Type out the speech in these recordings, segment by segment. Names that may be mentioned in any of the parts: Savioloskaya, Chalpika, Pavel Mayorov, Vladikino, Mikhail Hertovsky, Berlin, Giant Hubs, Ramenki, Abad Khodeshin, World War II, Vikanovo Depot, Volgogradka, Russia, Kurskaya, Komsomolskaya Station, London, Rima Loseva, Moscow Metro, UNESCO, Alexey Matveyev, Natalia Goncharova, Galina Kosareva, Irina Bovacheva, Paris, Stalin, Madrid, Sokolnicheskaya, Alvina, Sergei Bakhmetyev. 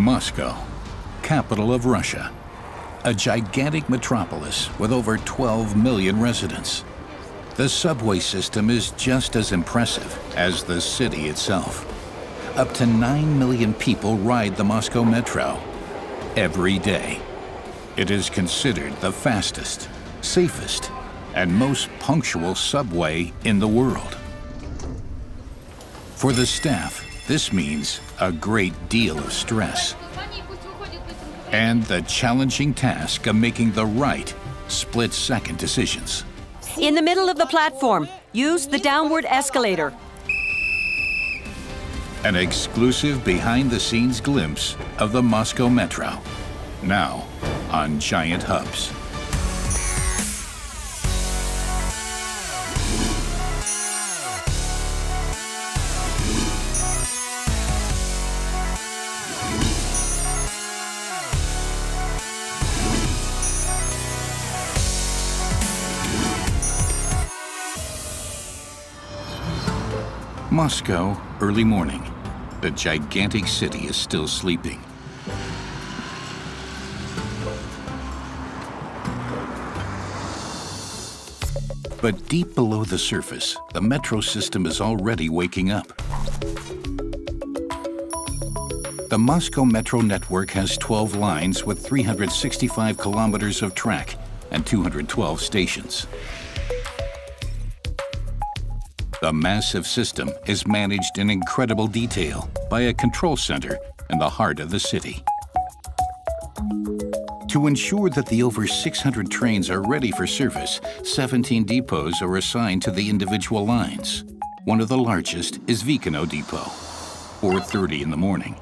Moscow, capital of Russia, a gigantic metropolis with over 12 million residents. The subway system is just as impressive as the city itself. Up to 9 million people ride the Moscow Metro every day. It is considered the fastest, safest, and most punctual subway in the world. For the staff, this means a great deal of stress and the challenging task of making the right split-second decisions. In the middle of the platform, use the downward escalator. An exclusive behind-the-scenes glimpse of the Moscow Metro, now on Giant Hubs. Moscow, early morning. The gigantic city is still sleeping. But deep below the surface, the metro system is already waking up. The Moscow Metro network has 12 lines with 365 kilometers of track and 212 stations. The massive system is managed in incredible detail by a control center in the heart of the city. To ensure that the over 600 trains are ready for service, 17 depots are assigned to the individual lines. One of the largest is Vikanovo Depot, 4:30 in the morning.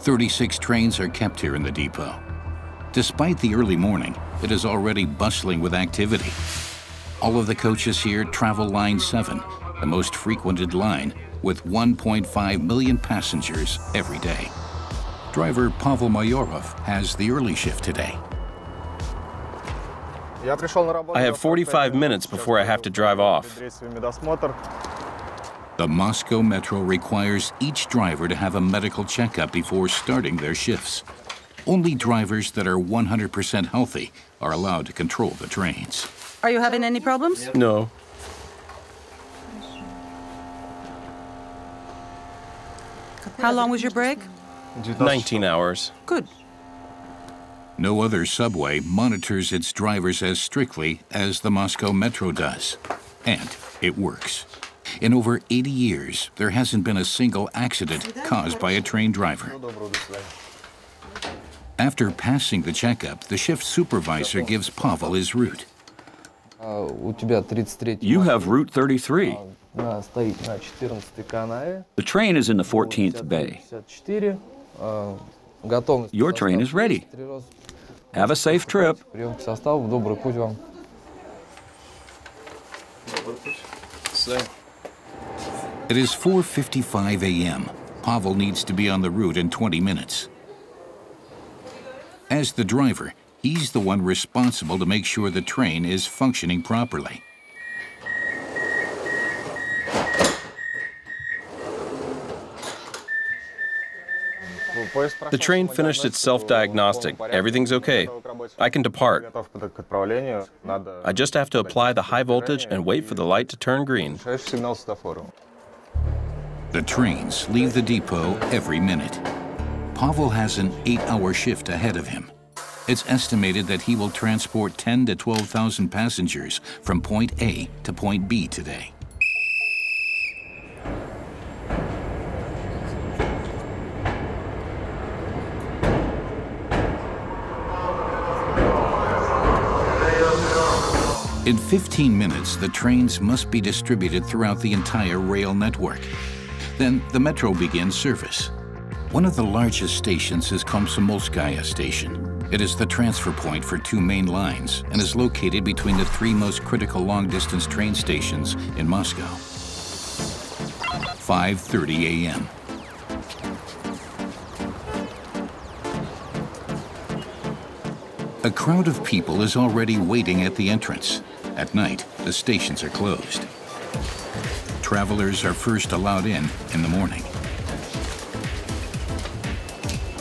36 trains are kept here in the depot. Despite the early morning, it is already bustling with activity. All of the coaches here travel Line 7, the most frequented line, with 1.5 million passengers every day. Driver Pavel Mayorov has the early shift today. I have 45 minutes before I have to drive off. The Moscow Metro requires each driver to have a medical checkup before starting their shifts. Only drivers that are 100% healthy are allowed to control the trains. Are you having any problems? No. How long was your break? 19 hours. Good. No other subway monitors its drivers as strictly as the Moscow Metro does. And it works. In over 80 years, there hasn't been a single accident caused by a train driver. After passing the checkup, the shift supervisor gives Pavel his route. You have route 33. The train is in the 14th bay. Your train is ready. Have a safe trip. It is 4:55 a.m. Pavel needs to be on the route in 20 minutes. As the driver, he's the one responsible to make sure the train is functioning properly. The train finished its self-diagnostic. Everything's okay. I can depart. I just have to apply the high voltage and wait for the light to turn green. The trains leave the depot every minute. Pavel has an 8-hour shift ahead of him. It's estimated that he will transport 10,000 to 12,000 passengers from point A to point B today. In 15 minutes, the trains must be distributed throughout the entire rail network. Then the metro begins service. One of the largest stations is Komsomolskaya Station. It is the transfer point for 2 main lines and is located between the 3 most critical long-distance train stations in Moscow. 5:30 a.m. A crowd of people is already waiting at the entrance. At night, the stations are closed. Travelers are first allowed in the morning.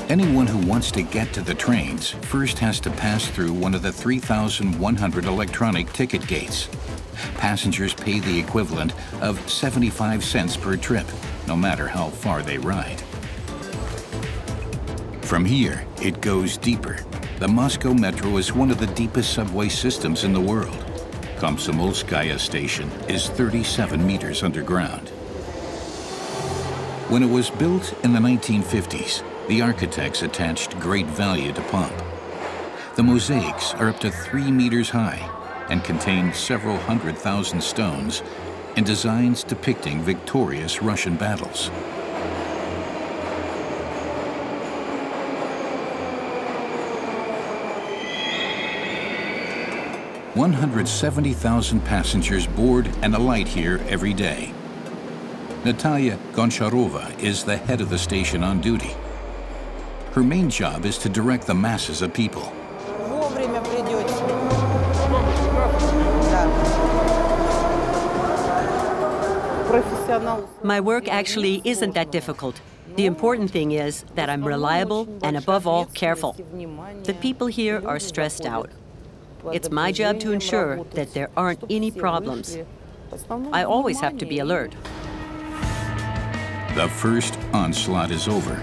Anyone who wants to get to the trains first has to pass through one of the 3,100 electronic ticket gates. Passengers pay the equivalent of 75 cents per trip, no matter how far they ride. From here, it goes deeper. The Moscow Metro is one of the deepest subway systems in the world. Komsomolskaya Station is 37 meters underground. When it was built in the 1950s, the architects attached great value to pomp. The mosaics are up to 3 meters high and contain several 100,000 stones and designs depicting victorious Russian battles. . 170,000 passengers board and alight here every day. Natalia Goncharova is the head of the station on duty. Her main job is to direct the masses of people. My work actually isn't that difficult. The important thing is that I'm reliable and, above all, careful. The people here are stressed out. It's my job to ensure that there aren't any problems. I always have to be alert. The first onslaught is over.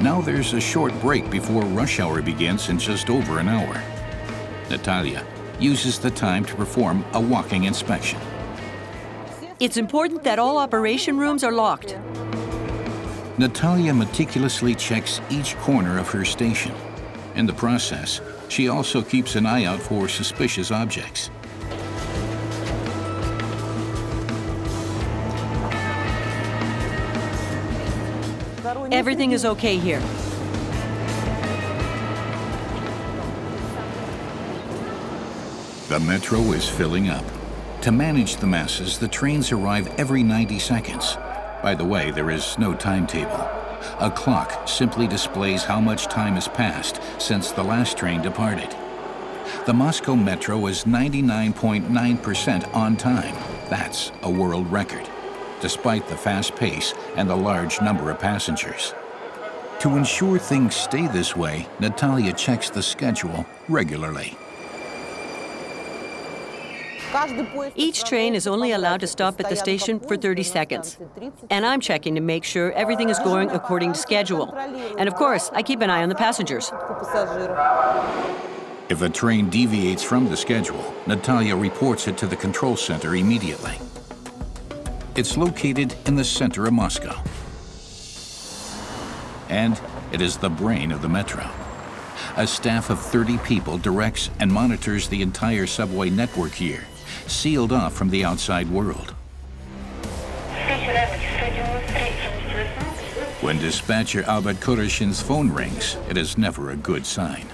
Now there's a short break before rush hour begins in just over an hour. Natalia uses the time to perform a walking inspection. It's important that all operation rooms are locked. Natalia meticulously checks each corner of her station. In the process, she also keeps an eye out for suspicious objects. Everything is okay here. The metro is filling up. To manage the masses, the trains arrive every 90 seconds. By the way, there is no timetable. A clock simply displays how much time has passed since the last train departed. The Moscow Metro is 99.9% on time. That's a world record, despite the fast pace and the large number of passengers. To ensure things stay this way, Natalia checks the schedule regularly. Each train is only allowed to stop at the station for 30 seconds. And I'm checking to make sure everything is going according to schedule. And of course, I keep an eye on the passengers. If a train deviates from the schedule, Natalia reports it to the control center immediately. It's located in the center of Moscow. And it is the brain of the metro. A staff of 30 people directs and monitors the entire subway network here, sealed off from the outside world. When dispatcher Abad Khodeshin's phone rings, it is never a good sign.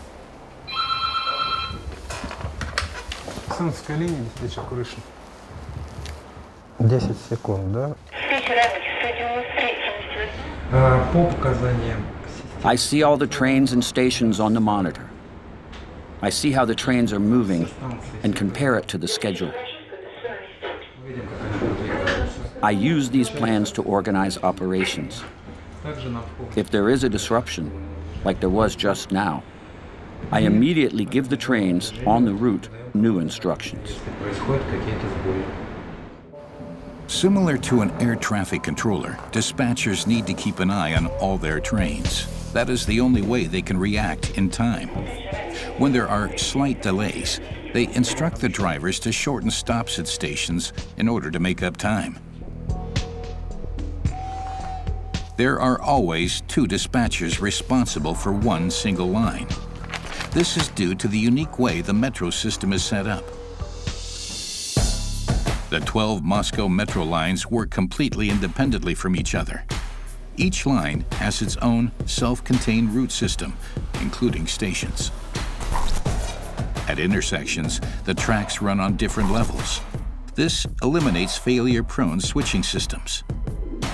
I see all the trains and stations on the monitor. I see how the trains are moving and compare it to the schedule. I use these plans to organize operations. If there is a disruption, like there was just now, I immediately give the trains on the route new instructions. Similar to an air traffic controller, dispatchers need to keep an eye on all their trains. That is the only way they can react in time. When there are slight delays, they instruct the drivers to shorten stops at stations in order to make up time. There are always two dispatchers responsible for one single line. This is due to the unique way the metro system is set up. The 12 Moscow metro lines work completely independently from each other. Each line has its own self-contained route system, including stations. At intersections, the tracks run on different levels. This eliminates failure-prone switching systems.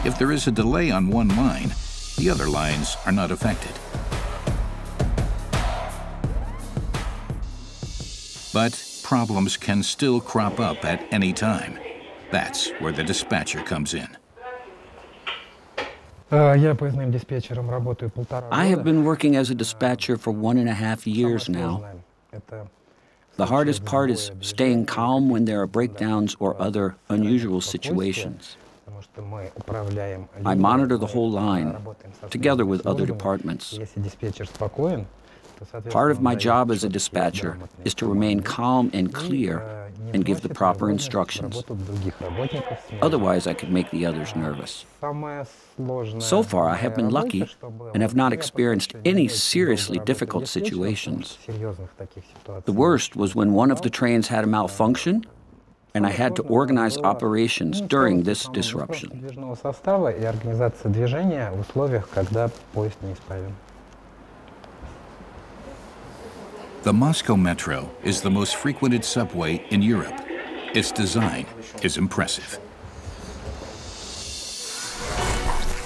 If there is a delay on one line, the other lines are not affected. But problems can still crop up at any time. That's where the dispatcher comes in. I have been working as a dispatcher for 1.5 years now. The hardest part is staying calm when there are breakdowns or other unusual situations. I monitor the whole line, together with other departments. Part of my job as a dispatcher is to remain calm and clear and give the proper instructions. Otherwise, I could make the others nervous. So far, I have been lucky and have not experienced any seriously difficult situations. The worst was when one of the trains had a malfunction, and I had to organize operations during this disruption. The Moscow Metro is the most frequented subway in Europe. Its design is impressive.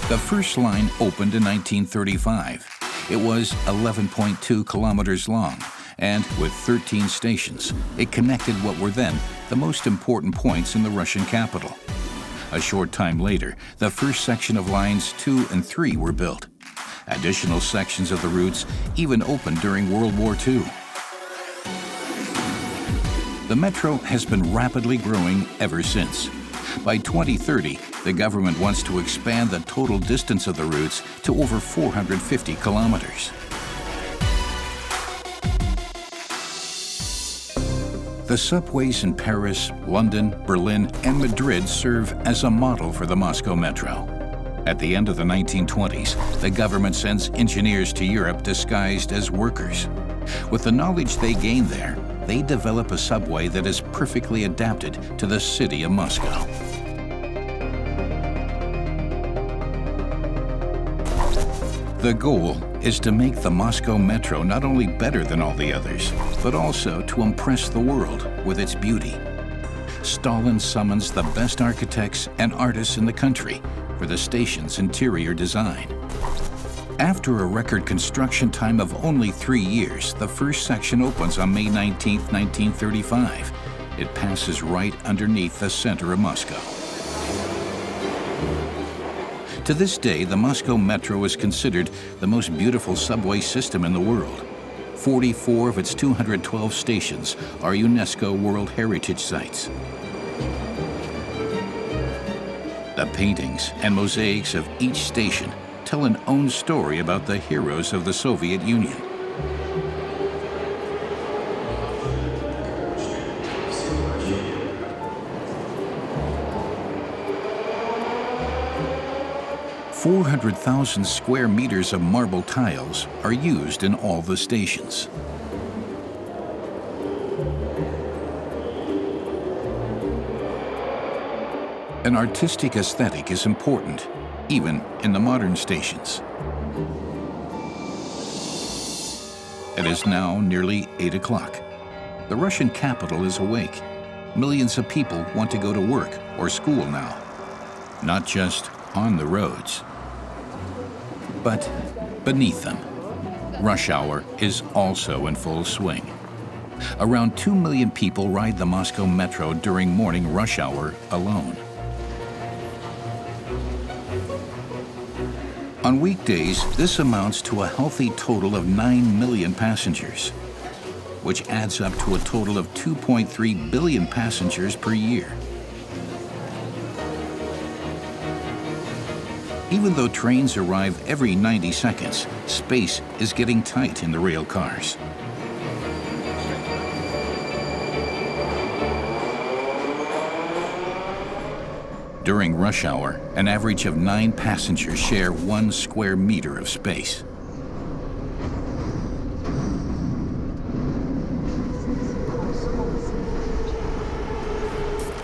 The first line opened in 1935. It was 11.2 kilometers long, and with 13 stations, it connected what were then the most important points in the Russian capital. A short time later, the first section of lines 2 and 3 were built. Additional sections of the routes even opened during World War II. The metro has been rapidly growing ever since. By 2030, the government wants to expand the total distance of the routes to over 450 kilometers. The subways in Paris, London, Berlin, and Madrid serve as a model for the Moscow Metro. At the end of the 1920s, the government sends engineers to Europe disguised as workers. With the knowledge they gain there, they develop a subway that is perfectly adapted to the city of Moscow. The goal is to make the Moscow Metro not only better than all the others, but also to impress the world with its beauty. Stalin summons the best architects and artists in the country for the station's interior design. After a record construction time of only 3 years, the first section opens on May 19, 1935. It passes right underneath the center of Moscow. To this day, the Moscow Metro is considered the most beautiful subway system in the world. 44 of its 212 stations are UNESCO World Heritage Sites. The paintings and mosaics of each station tell an own story about the heroes of the Soviet Union. "400,000 square meters of marble tiles are used in all the stations. An artistic aesthetic is important, even in the modern stations. It is now nearly 8 o'clock. The Russian capital is awake. Millions of people want to go to work or school now, not just on the roads, but beneath them. Rush hour is also in full swing. Around 2 million people ride the Moscow Metro during morning rush hour alone. On weekdays, this amounts to a healthy total of 9 million passengers, which adds up to a total of 2.3 billion passengers per year. Even though trains arrive every 90 seconds, space is getting tight in the rail cars. During rush hour, an average of 9 passengers share 1 square meter of space.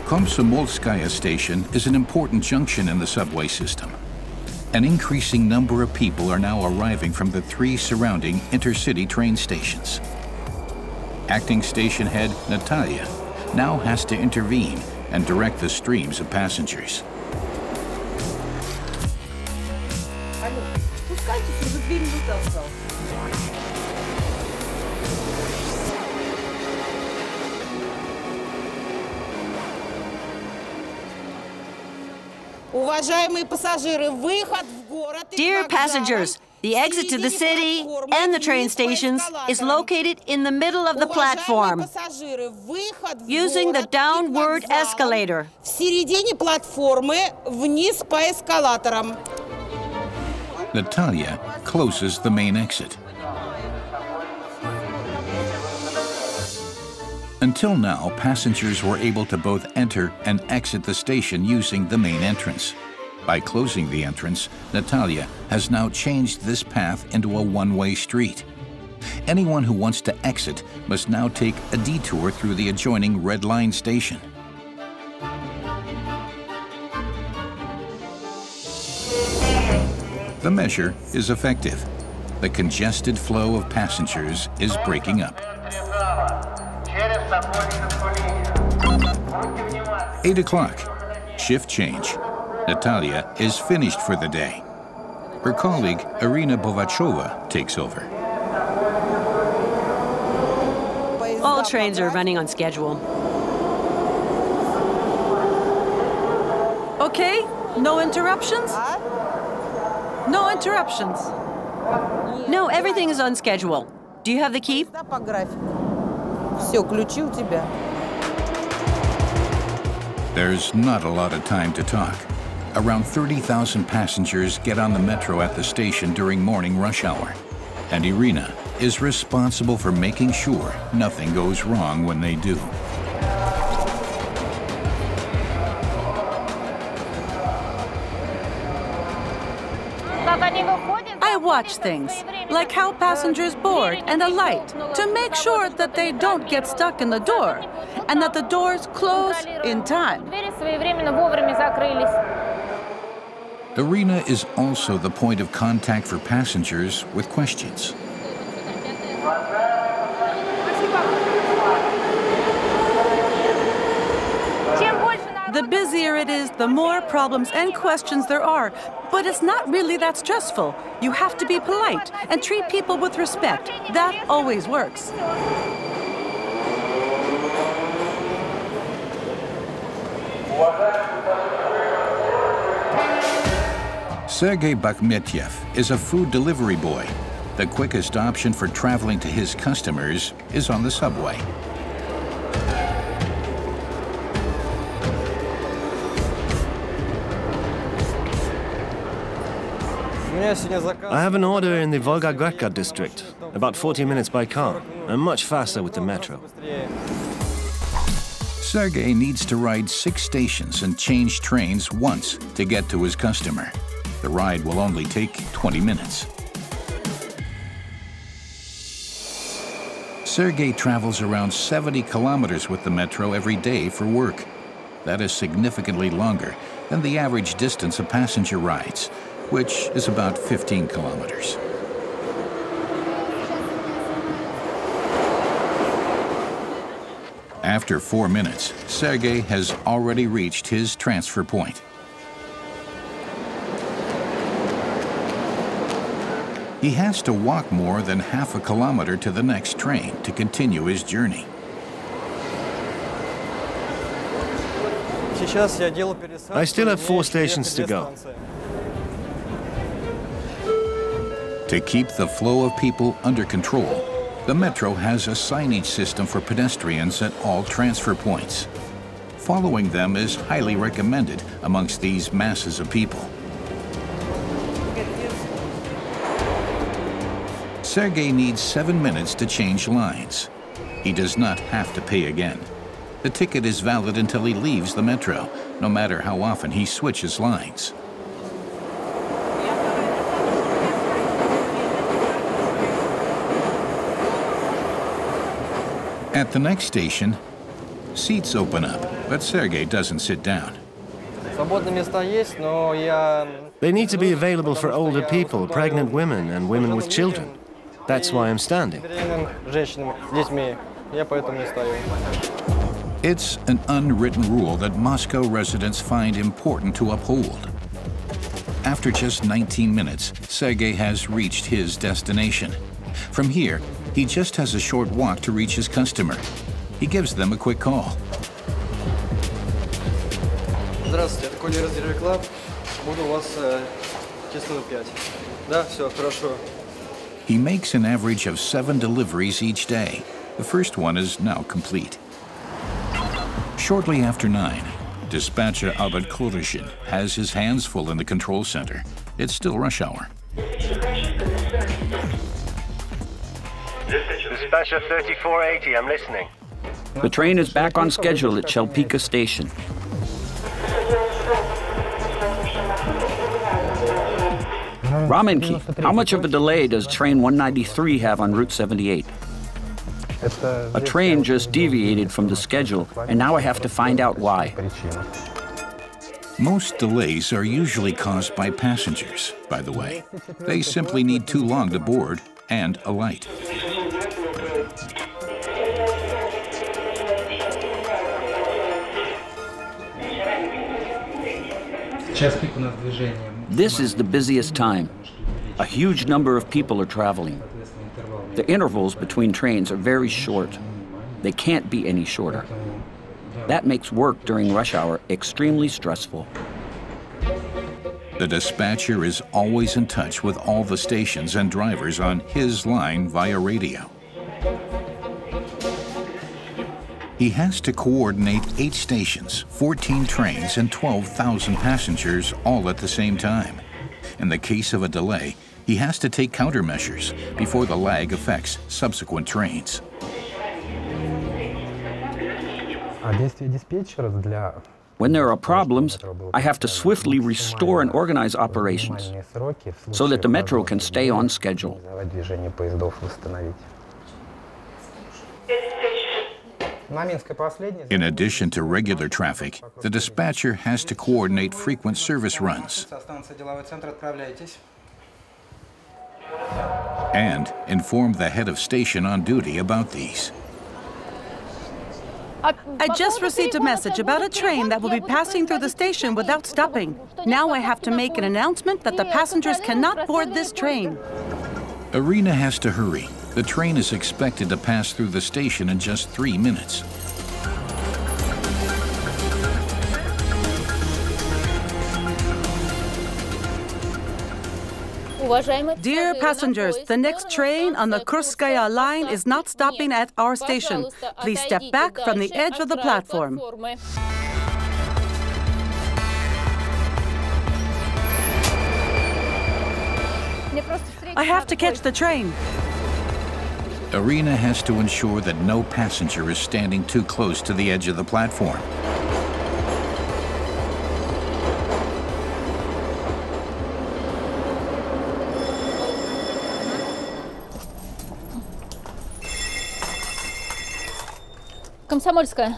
Komsomolskaya Station is an important junction in the subway system. An increasing number of people are now arriving from the 3 surrounding intercity train stations. Acting station head Natalia now has to intervene and direct the streams of passengers. Dear passengers, the exit to the city and the train stations is located in the middle of the platform, using the downward escalator. Natalia closes the main exit. Until now, passengers were able to both enter and exit the station using the main entrance. By closing the entrance, Natalia has now changed this path into a one-way street. Anyone who wants to exit must now take a detour through the adjoining Red Line station. The measure is effective. The congested flow of passengers is breaking up. 8 o'clock, shift change. Natalia is finished for the day. Her colleague, Irina Bovacheva, takes over. All trains are running on schedule. Okay, no interruptions? No interruptions. No, everything is on schedule. Do you have the key? There's not a lot of time to talk. Around 30,000 passengers get on the metro at the station during morning rush hour. And Irina is responsible for making sure nothing goes wrong when they do. I watch things, like how passengers board and alight, to make sure that they don't get stuck in the door and that the doors close in time. Irina is also the point of contact for passengers with questions. The busier it is, the more problems and questions there are. But it's not really that stressful. You have to be polite and treat people with respect. That always works. Sergei Bakhmetyev is a food delivery boy. The quickest option for traveling to his customers is on the subway. I have an order in the Volgogradka district, about 40 minutes by car, and much faster with the metro. Sergei needs to ride 6 stations and change trains once to get to his customer. The ride will only take 20 minutes. Sergei travels around 70 kilometers with the metro every day for work. That is significantly longer than the average distance a passenger rides, which is about 15 kilometers. After 4 minutes, Sergei has already reached his transfer point. He has to walk more than half a kilometer to the next train to continue his journey. I still have 4 stations to go. To keep the flow of people under control, the metro has a signage system for pedestrians at all transfer points. Following them is highly recommended amongst these masses of people. Sergei needs 7 minutes to change lines. He does not have to pay again. The ticket is valid until he leaves the metro, no matter how often he switches lines. At the next station, seats open up, but Sergei doesn't sit down. They need to be available for older people, pregnant women, and women with children. That's why I'm standing. It's an unwritten rule that Moscow residents find important to uphold. After just 19 minutes, Sergei has reached his destination. From here, he just has a short walk to reach his customer. He gives them a quick call. Здравствуйте, я такой Раздельный Клаб. Буду у вас число 5. Да, все, хорошо. He makes an average of 7 deliveries each day. The first one is now complete. Shortly after 9, dispatcher Abad Khodeshin has his hands full in the control center. It's still rush hour. Dispatcher 3480, I'm listening. The train is back on schedule at Chalpika station. Ramenki, how much of a delay does train 193 have on Route 78? A train just deviated from the schedule, and now I have to find out why. Most delays are usually caused by passengers, by the way. They simply need too long to board and alight. This is the busiest time. A huge number of people are traveling. The intervals between trains are very short. They can't be any shorter. That makes work during rush hour extremely stressful. The dispatcher is always in touch with all the stations and drivers on his line via radio. He has to coordinate 8 stations, 14 trains, and 12,000 passengers all at the same time. In the case of a delay, he has to take countermeasures before the lag affects subsequent trains. When there are problems, I have to swiftly restore and organize operations so that the metro can stay on schedule. In addition to regular traffic, the dispatcher has to coordinate frequent service runs and inform the head of station on duty about these. I just received a message about a train that will be passing through the station without stopping. Now I have to make an announcement that the passengers cannot board this train. Irina has to hurry. The train is expected to pass through the station in just 3 minutes. Dear passengers, the next train on the Kurskaya line is not stopping at our station. Please step back from the edge of the platform. I have to catch the train. Irina has to ensure that no passenger is standing too close to the edge of the platform. Komsomolskaya.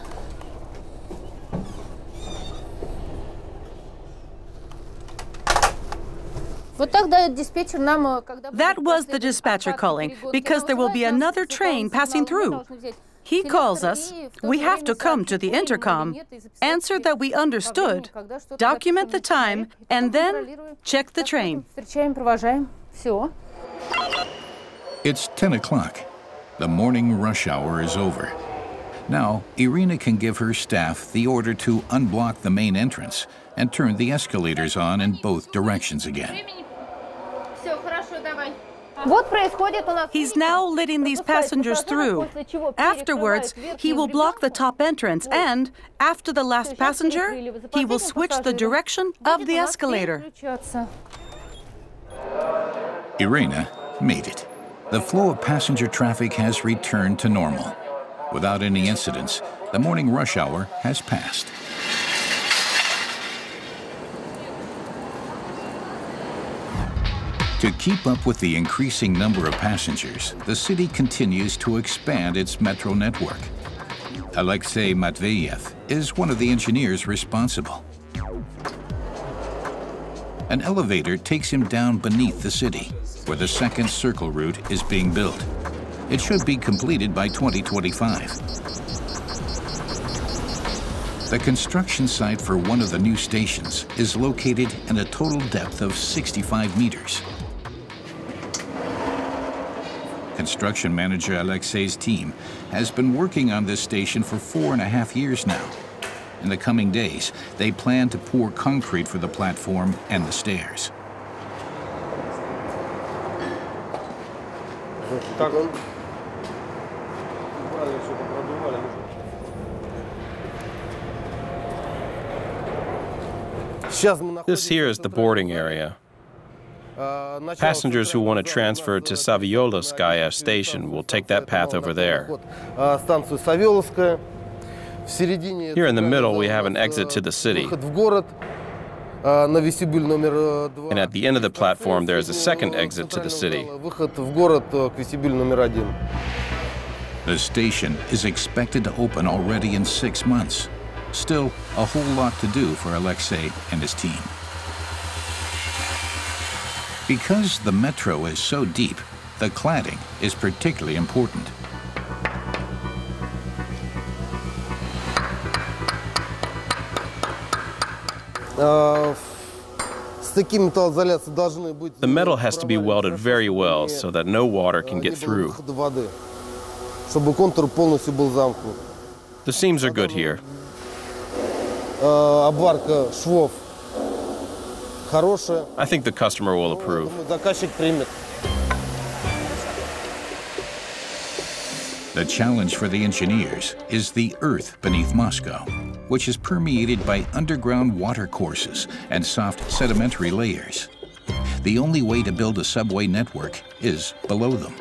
That was the dispatcher calling, because there will be another train passing through. He calls us, we have to come to the intercom, answer that we understood, document the time, and then check the train. It's 10 o'clock. The morning rush hour is over. Now, Irina can give her staff the order to unblock the main entrance and turn the escalators on in both directions again. He's now letting these passengers through. Afterwards, he will block the top entrance and, after the last passenger, he will switch the direction of the escalator. Irina made it. The flow of passenger traffic has returned to normal. Without any incidents, the morning rush hour has passed. To keep up with the increasing number of passengers, the city continues to expand its metro network. Alexey Matveyev is one of the engineers responsible. An elevator takes him down beneath the city, where the second circle route is being built. It should be completed by 2025. The construction site for one of the new stations is located in a total depth of 65 meters. Construction manager Alexey's team has been working on this station for 4.5 years now. In the coming days, they plan to pour concrete for the platform and the stairs. This here is the boarding area. Passengers who want to transfer to Savioloskaya Station will take that path over there. Here in the middle, we have an exit to the city. And at the end of the platform, there is a second exit to the city. The station is expected to open already in 6 months. Still, a whole lot to do for Alexey and his team. Because the metro is so deep, the cladding is particularly important. The metal has to be welded very well so that no water can get through. The seams are good here. I think the customer will approve. The challenge for the engineers is the earth beneath Moscow, which is permeated by underground watercourses and soft sedimentary layers. The only way to build a subway network is below them.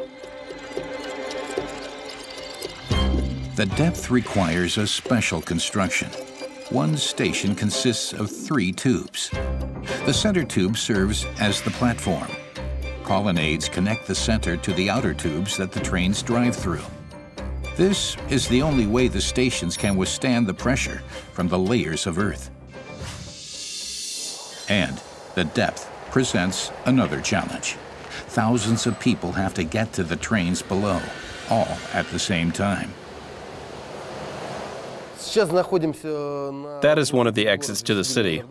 The depth requires a special construction. One station consists of 3 tubes. The center tube serves as the platform. Colonnades connect the center to the outer tubes that the trains drive through. This is the only way the stations can withstand the pressure from the layers of earth. And the depth presents another challenge. Thousands of people have to get to the trains below, all at the same time. That is one of the exits to the city.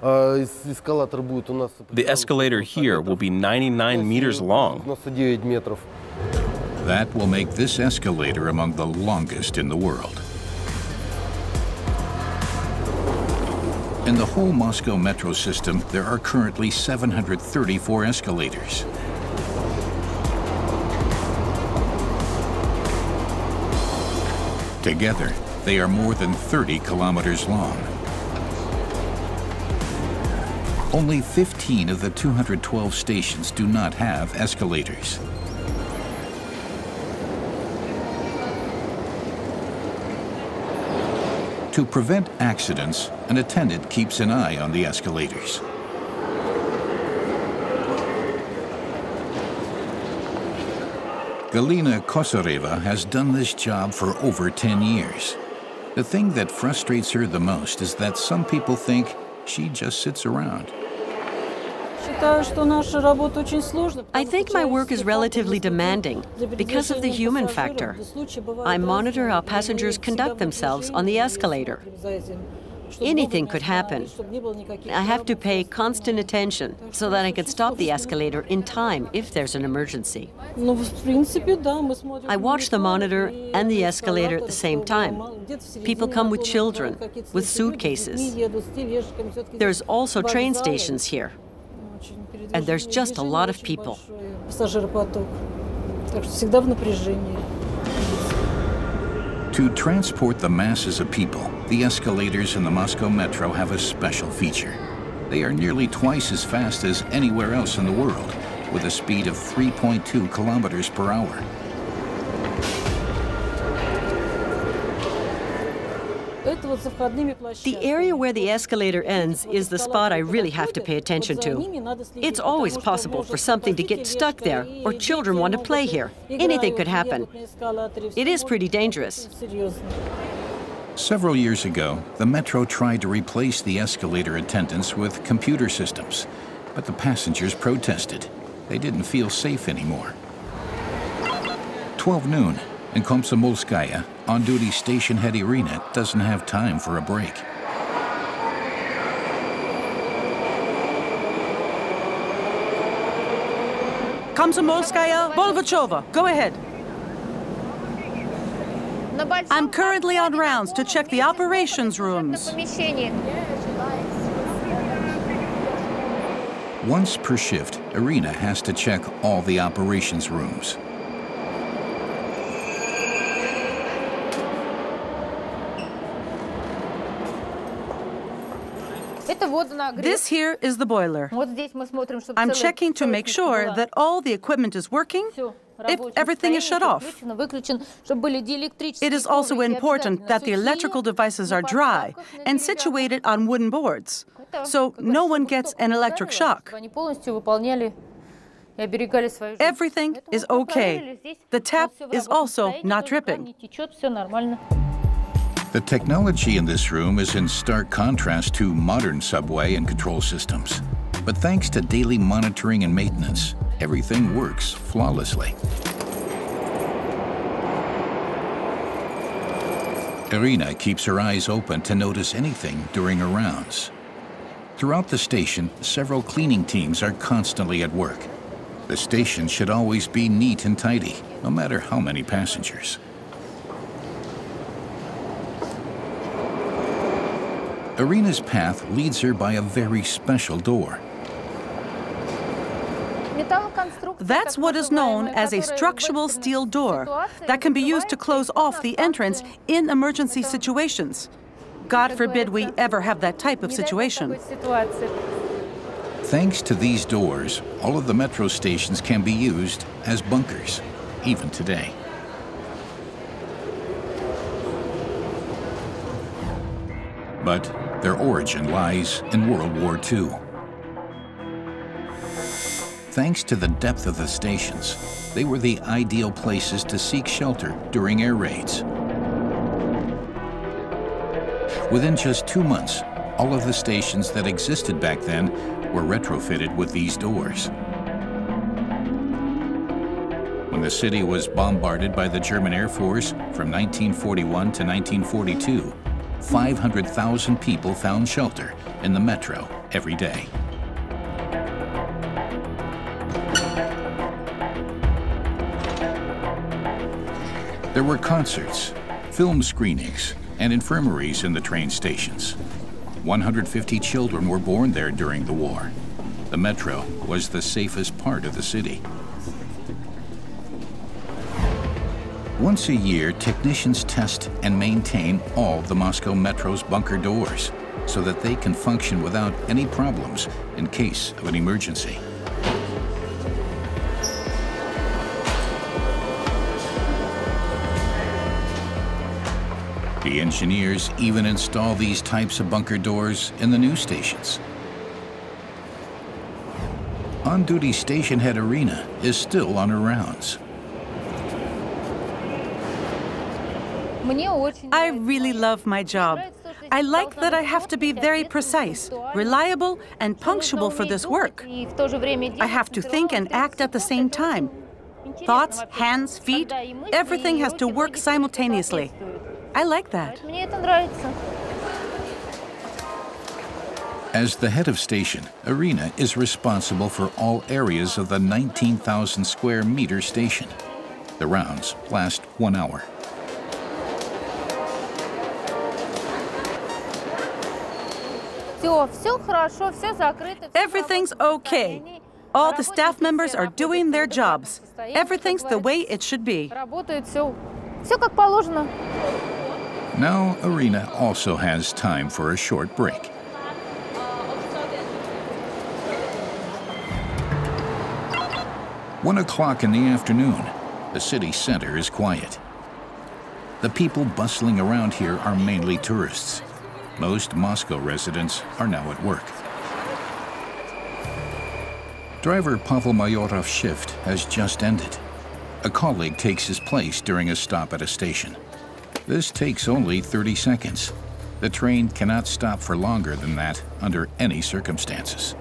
The escalator here will be 99 meters long. That will make this escalator among the longest in the world. In the whole Moscow metro system, there are currently 734 escalators. Together, they are more than 30 kilometers long. Only 15 of the 212 stations do not have escalators. To prevent accidents, an attendant keeps an eye on the escalators. Galina Kosareva has done this job for over 10 years. The thing that frustrates her the most is that some people think she just sits around. I think my work is relatively demanding because of the human factor. I monitor how passengers conduct themselves on the escalator. Anything could happen. I have to pay constant attention so that I can stop the escalator in time if there's an emergency. I watch the monitor and the escalator at the same time. People come with children, with suitcases. There's also train stations here. And there's just a lot of people. To transport the masses of people, the escalators in the Moscow metro have a special feature. They are nearly twice as fast as anywhere else in the world, with a speed of 3.2 kilometers per hour. The area where the escalator ends is the spot I really have to pay attention to. It's always possible for something to get stuck there, or children want to play here. Anything could happen. It is pretty dangerous. Several years ago, the metro tried to replace the escalator attendants with computer systems, but the passengers protested. They didn't feel safe anymore. 12 noon. In Komsomolskaya, on-duty station head Irina doesn't have time for a break. Komsomolskaya, Bovacheva, go ahead. I'm currently on rounds to check the operations rooms. Once per shift, Irina has to check all the operations rooms. This here is the boiler. I'm checking to make sure that all the equipment is working, if everything is shut off. It is also important that the electrical devices are dry and situated on wooden boards, so no one gets an electric shock. Everything is okay. The tap is also not dripping. The technology in this room is in stark contrast to modern subway and control systems. But thanks to daily monitoring and maintenance, everything works flawlessly. Irina keeps her eyes open to notice anything during her rounds. Throughout the station, several cleaning teams are constantly at work. The station should always be neat and tidy, no matter how many passengers. Irina's path leads her by a very special door. That's what is known as a structural steel door that can be used to close off the entrance in emergency situations. God forbid we ever have that type of situation. Thanks to these doors, all of the metro stations can be used as bunkers, even today. But their origin lies in World War II. Thanks to the depth of the stations, they were the ideal places to seek shelter during air raids. Within just 2 months, all of the stations that existed back then were retrofitted with these doors. When the city was bombarded by the German Air Force from 1941 to 1942, 500,000 people found shelter in the metro every day. There were concerts, film screenings, and infirmaries in the train stations. 150 children were born there during the war. The metro was the safest part of the city. Once a year, technicians test and maintain all the Moscow Metro's bunker doors so that they can function without any problems in case of an emergency. The engineers even install these types of bunker doors in the new stations. On-duty station head Irina is still on her rounds. I really love my job. I like that I have to be very precise, reliable, and punctual for this work. I have to think and act at the same time. Thoughts, hands, feet, everything has to work simultaneously. I like that. As the head of station, Irina is responsible for all areas of the 19,000 square meter station. The rounds last 1 hour. Everything's okay. All the staff members are doing their jobs. Everything's the way it should be. Now, Irina also has time for a short break. One o'clock in the afternoon, the city center is quiet. The people bustling around here are mainly tourists. Most Moscow residents are now at work. Driver Pavel Mayorov's shift has just ended. A colleague takes his place during a stop at a station. This takes only 30 seconds. The train cannot stop for longer than that under any circumstances.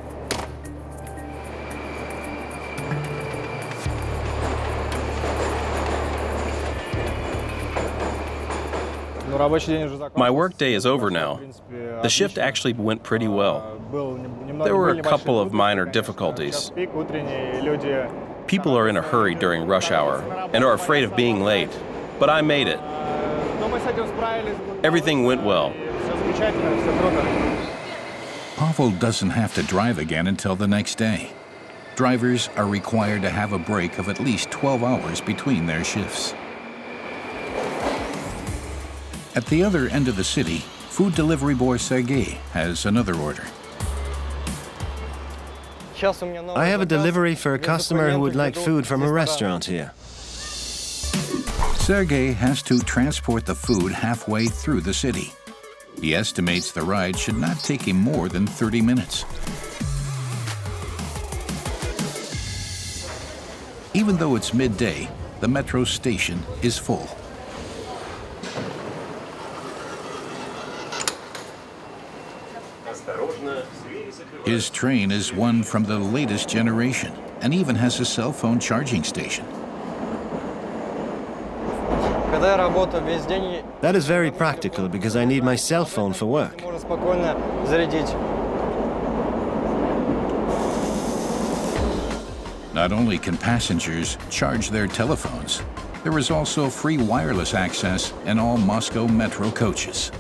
My workday is over now. The shift actually went pretty well. There were a couple of minor difficulties. People are in a hurry during rush hour and are afraid of being late, but I made it. Everything went well. Pavel doesn't have to drive again until the next day. Drivers are required to have a break of at least 12 hours between their shifts. At the other end of the city, food delivery boy Sergei has another order. I have a delivery for a customer who would like food from a restaurant here. Sergei has to transport the food halfway through the city. He estimates the ride should not take him more than 30 minutes. Even though it's midday, the metro station is full. His train is one from the latest generation and even has a cell phone charging station. That is very practical because I need my cell phone for work. Not only can passengers charge their telephones, there is also free wireless access in all Moscow Metro coaches.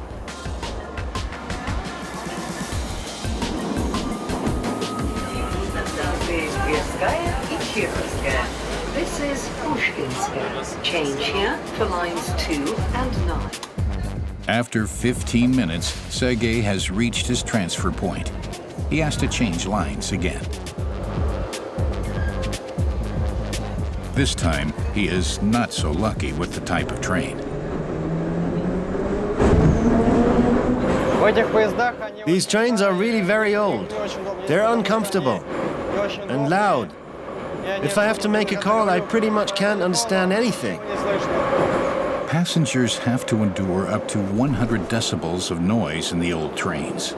This is Kurskaya. Change here for lines 2 and 9. After 15 minutes, Sergei has reached his transfer point. He has to change lines again. This time, he is not so lucky with the type of train. These trains are really very old. They're uncomfortable and loud. If I have to make a call, I pretty much can't understand anything. Passengers have to endure up to 100 decibels of noise in the old trains.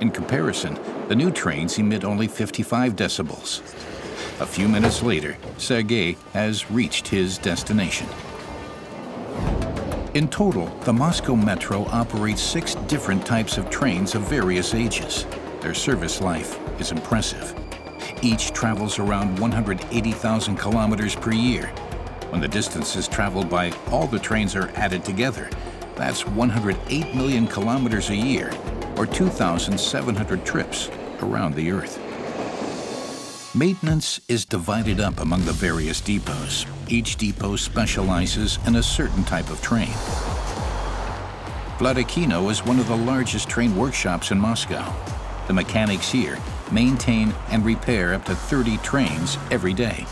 In comparison, the new trains emit only 55 decibels. A few minutes later, Sergei has reached his destination. In total, the Moscow Metro operates 6 different types of trains of various ages. Their service life is impressive. Each travels around 180,000 kilometers per year. When the distances traveled by all the trains are added together, that's 108 million kilometers a year, or 2,700 trips around the Earth. Maintenance is divided up among the various depots. Each depot specializes in a certain type of train. Vladikino is one of the largest train workshops in Moscow. The mechanics here maintain and repair up to 30 trains every day.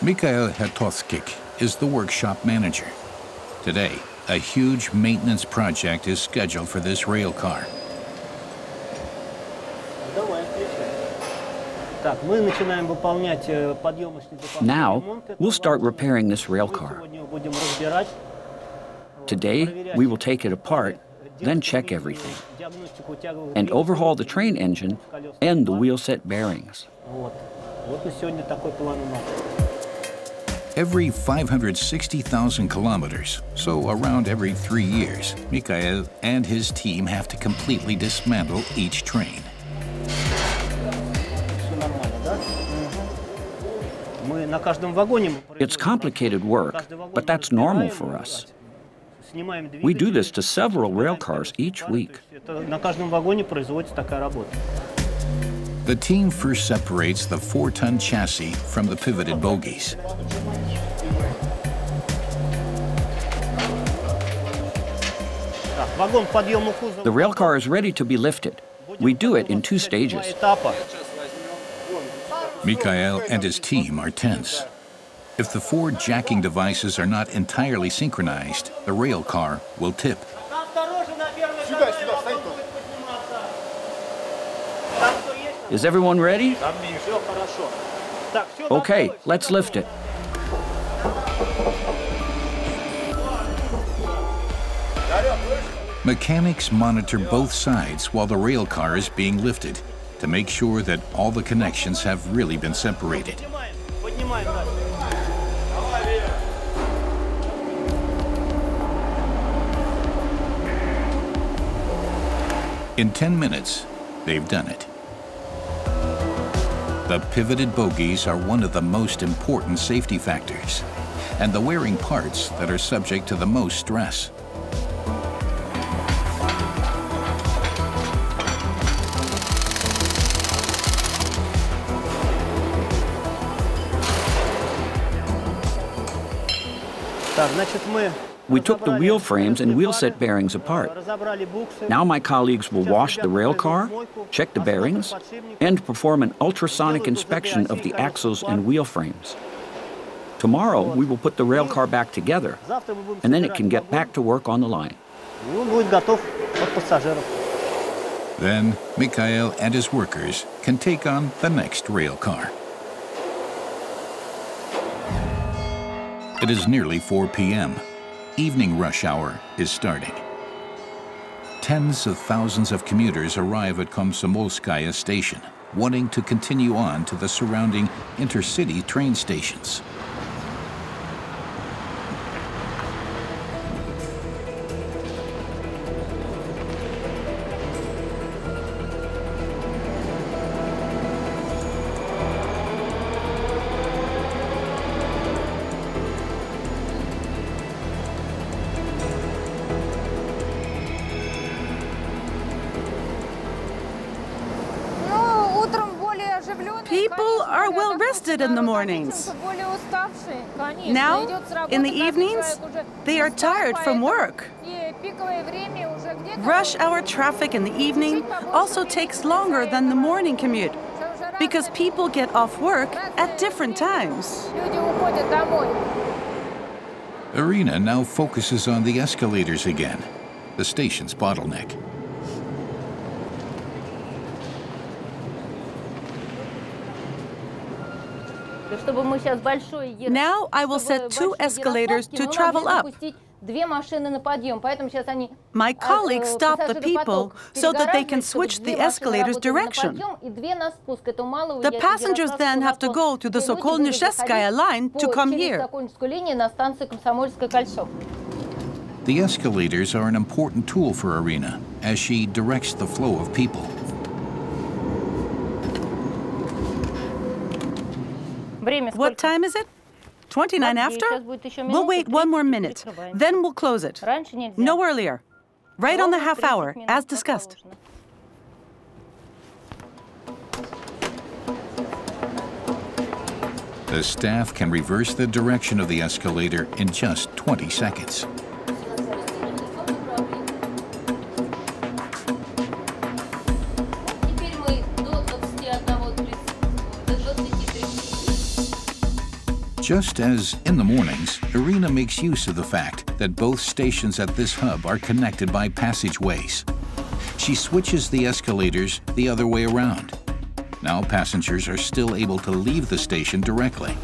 Mikhail Hertovsky is the workshop manager. Today, a huge maintenance project is scheduled for this rail car. Now, we'll start repairing this rail car. Today, we will take it apart, then check everything, and overhaul the train engine and the wheel set bearings. Every 560,000 kilometers, so around every 3 years, Mikhail and his team have to completely dismantle each train. It's complicated work, but that's normal for us. We do this to several rail cars each week. The team first separates the 4-ton chassis from the pivoted bogies. The rail car is ready to be lifted. We do it in 2 stages. Mikhail and his team are tense. If the 4 jacking devices are not entirely synchronized, the rail car will tip. Is everyone ready? Okay, let's lift it. Mechanics monitor both sides while the rail car is being lifted, to make sure that all the connections have really been separated. In 10 minutes, they've done it. The pivoted bogies are one of the most important safety factors and the wearing parts that are subject to the most stress. We took the wheel frames and wheel set bearings apart. Now my colleagues will wash the rail car, check the bearings, and perform an ultrasonic inspection of the axles and wheel frames. Tomorrow we will put the rail car back together, and then it can get back to work on the line. Then Mikhail and his workers can take on the next rail car. It is nearly 4 p.m. Evening rush hour is starting. Tens of thousands of commuters arrive at Komsomolskaya Station, wanting to continue on to the surrounding intercity train stations. In the mornings. Now, in the evenings, they are tired from work. Rush hour traffic in the evening also takes longer than the morning commute because people get off work at different times. Irina now focuses on the escalators again, the station's bottleneck. Now I will set 2 escalators to travel up. My colleagues stop the people so that they can switch the escalator's direction. The passengers then have to go to the Sokolnicheskaya line to come here. The escalators are an important tool for Irina as she directs the flow of people. What time is it? 29 after? We'll wait 1 more minute, then we'll close it. No earlier. Right on the half hour, as discussed. The staff can reverse the direction of the escalator in just 20 seconds. Just as in the mornings, Irina makes use of the fact that both stations at this hub are connected by passageways. She switches the escalators the other way around. Now passengers are still able to leave the station directly.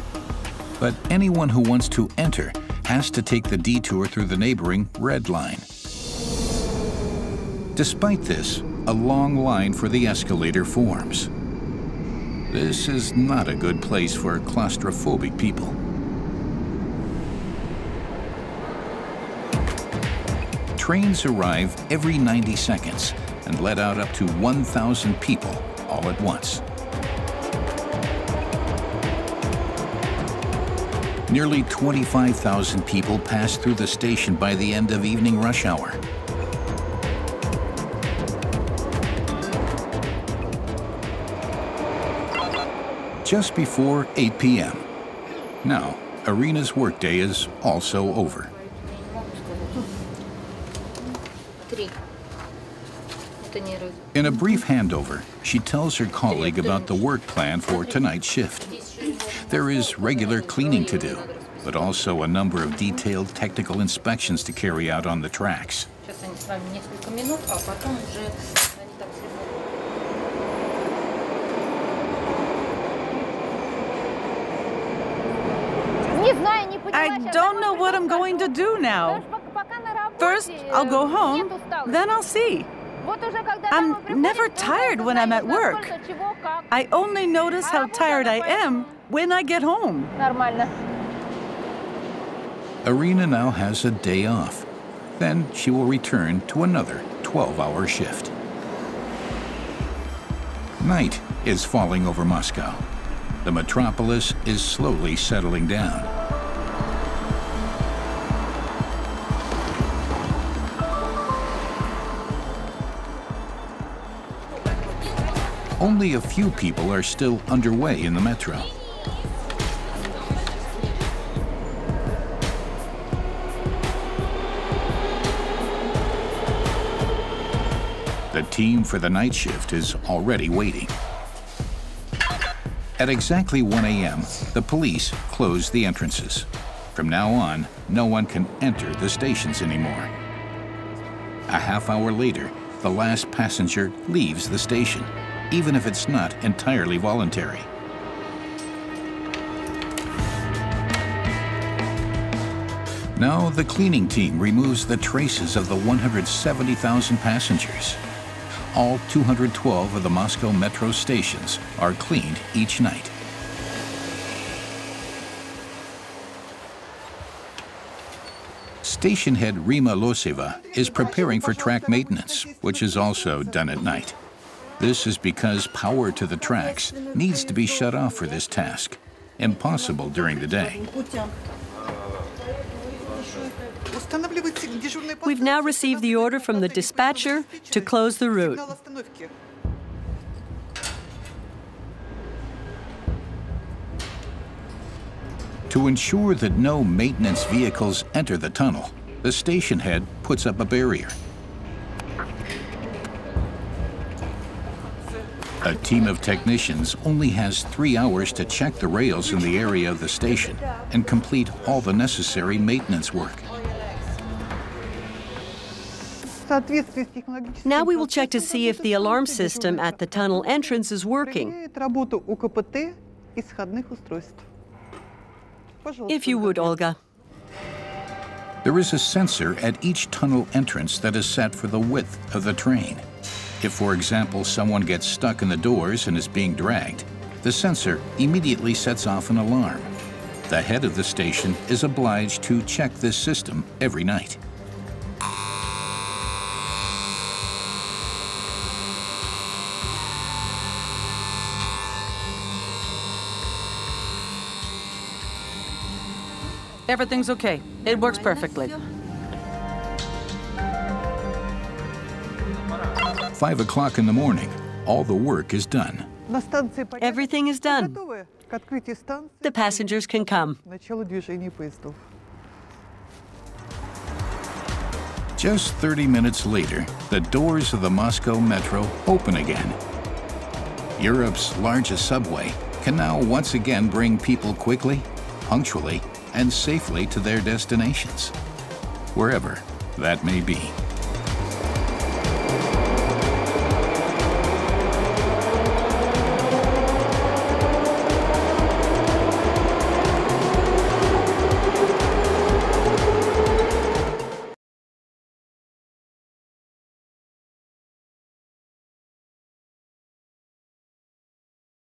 But anyone who wants to enter has to take the detour through the neighboring Red Line. Despite this, a long line for the escalator forms. This is not a good place for claustrophobic people. Trains arrive every 90 seconds and let out up to 1,000 people all at once. Nearly 25,000 people pass through the station by the end of evening rush hour. Just before 8 p.m. Now, Irina's workday is also over. In a brief handover, she tells her colleague about the work plan for tonight's shift. There is regular cleaning to do, but also a number of detailed technical inspections to carry out on the tracks. I don't know what I'm going to do now. First, I'll go home, then I'll see. I'm never tired when I'm at work. I only notice how tired I am when I get home. Irina now has a day off. Then she will return to another 12-hour shift. Night is falling over Moscow. the metropolis is slowly settling down. Only a few people are still underway in the metro. The team for the night shift is already waiting. At exactly 1 a.m., the police closed the entrances. From now on, no one can enter the stations anymore. A half hour later, the last passenger leaves the station, even if it's not entirely voluntary. Now the cleaning team removes the traces of the 170,000 passengers. All 212 of the Moscow Metro stations are cleaned each night. Station head Rima Loseva is preparing for track maintenance, which is also done at night. This is because power to the tracks needs to be shut off for this task, impossible during the day. We've now received the order from the dispatcher to close the route. To ensure that no maintenance vehicles enter the tunnel, the station head puts up a barrier. A team of technicians only has 3 hours to check the rails in the area of the station and complete all the necessary maintenance work. Now we will check to see if the alarm system at the tunnel entrance is working. If you would, Olga. There is a sensor at each tunnel entrance that is set for the width of the train. If, for example, someone gets stuck in the doors and is being dragged, the sensor immediately sets off an alarm. The head of the station is obliged to check this system every night. Everything's okay. It works perfectly. 5 o'clock in the morning, all the work is done. Everything is done. The passengers can come. Just 30 minutes later, the doors of the Moscow Metro open again. Europe's largest subway can now once again bring people quickly, punctually, and safely to their destinations, wherever that may be.